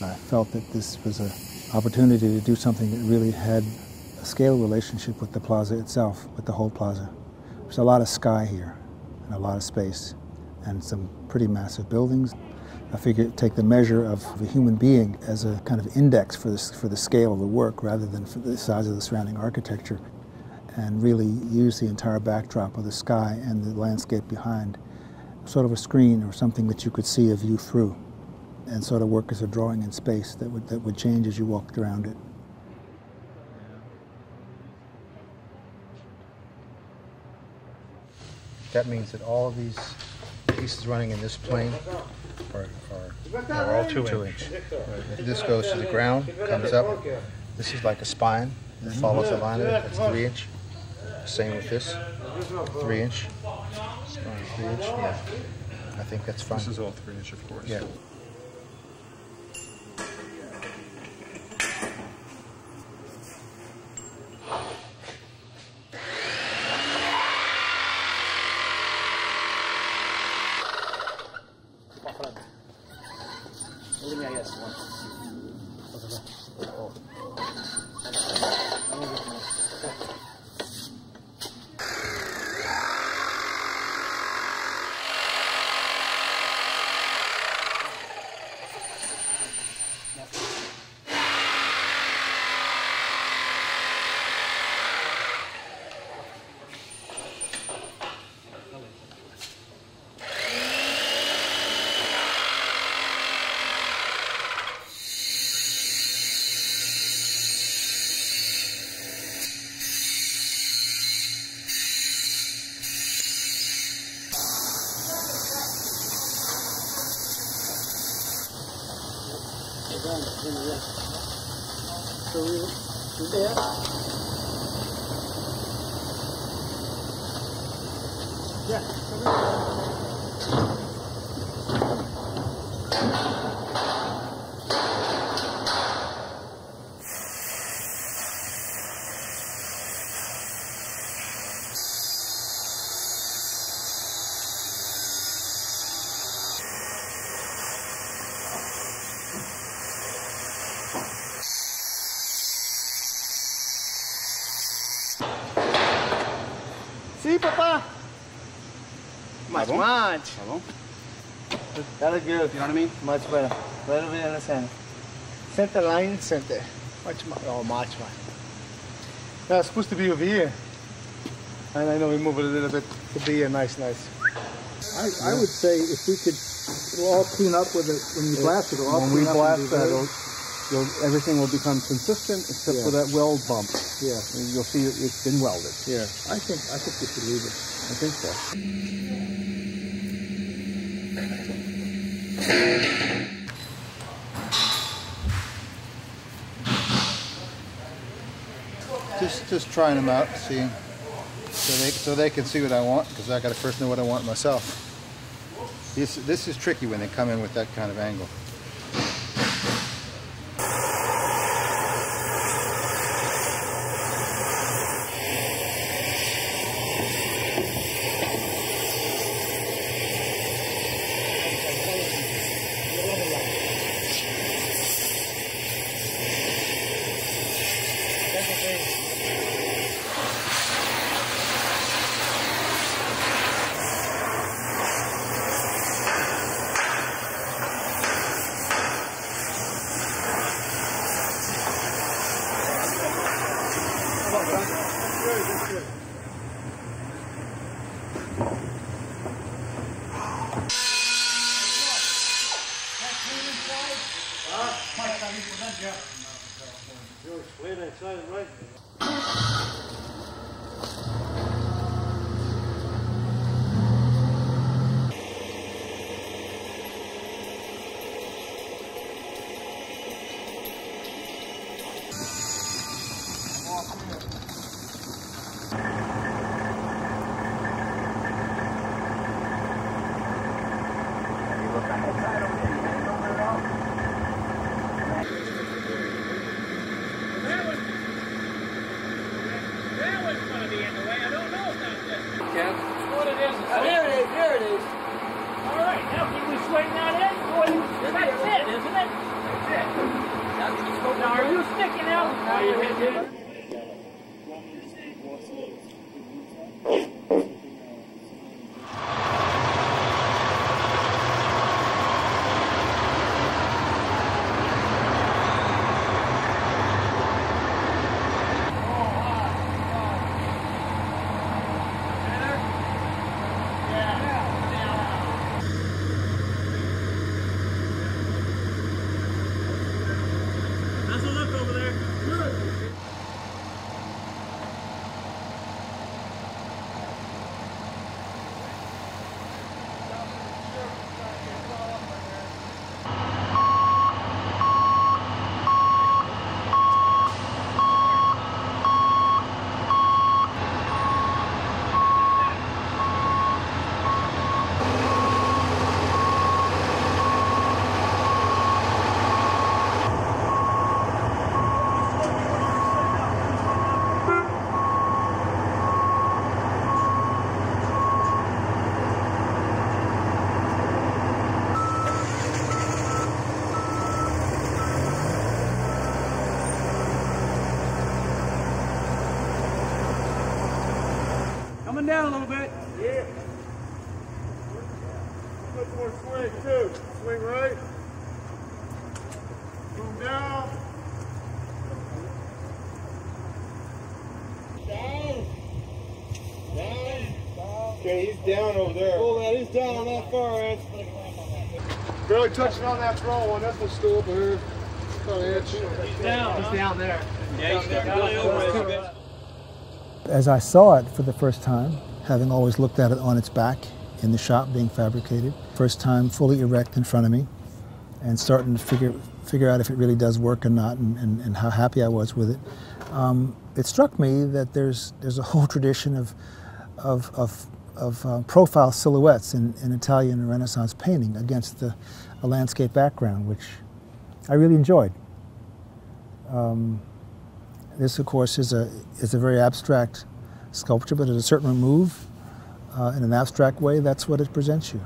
And I felt that this was an opportunity to do something that really had a scale relationship with the plaza itself, with the whole plaza. There's a lot of sky here and a lot of space and some pretty massive buildings. I figured take the measure of a human being as a kind of index for the scale of the work rather than for the size of the surrounding architecture, and really use the entire backdrop of the sky and the landscape behind, sort of a screen or something that you could see a view through, and sort of work as a drawing in space that would change as you walked around it. That means that all of these pieces running in this plane are all 2-inch. Right. This goes to the ground, comes up. This is like a spine. It follows the line of it. That's 3-inch. Same with this. 3-inch. 3-inch. Yeah. I think that's fine. This is all 3-inch, of course. Yeah. So we're there. Yeah. Papa. Much, much. That is good. You know what I mean? Much better. Better than the center. Center line, center. Much, much. Oh, much, much. That's supposed to be over here. And I know we move it a little bit to be a nice, nice. I would say if we could, it'll all clean up with it. When you blast it, it'll all clean up. When we blast that, everything will become consistent except for that weld bump. Yeah, and you'll see it's been welded. Yeah, I think we should leave it. I think so. Just trying them out, seeing so they can see what I want, because I got to first know what I want myself. This is tricky when they come in with that kind of angle. Down a little bit. Yeah. Go for a swing too. Swing right. Move down. Down. Down. Okay, he's down over there. Oh, that is down on that far end. Barely touching on that throw one. That's what's still over here. He's down. He's down there. Yeah, he's barely over it. As I saw it for the first time, having always looked at it on its back in the shop being fabricated, first time fully erect in front of me, and starting to figure out if it really does work or not, and how happy I was with it, it struck me that there's a whole tradition of profile silhouettes in Italian Renaissance painting against a landscape background, which I really enjoyed. This, of course, is a very abstract sculpture, but at a certain remove, in an abstract way, that's what it presents you.